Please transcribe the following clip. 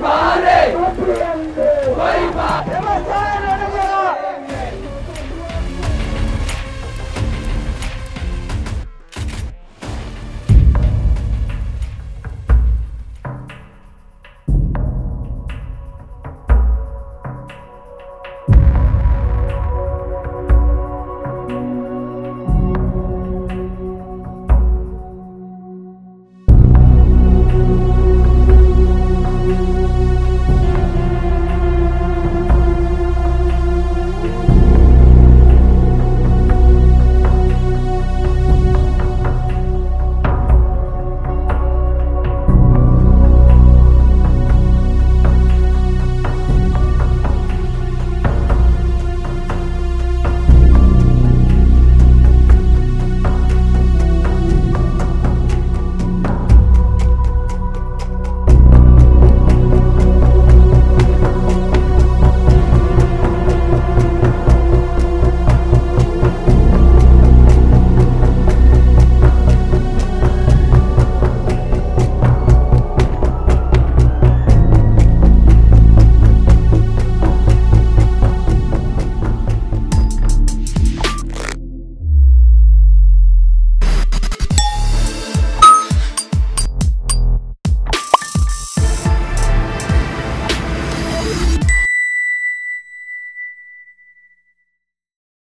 Go!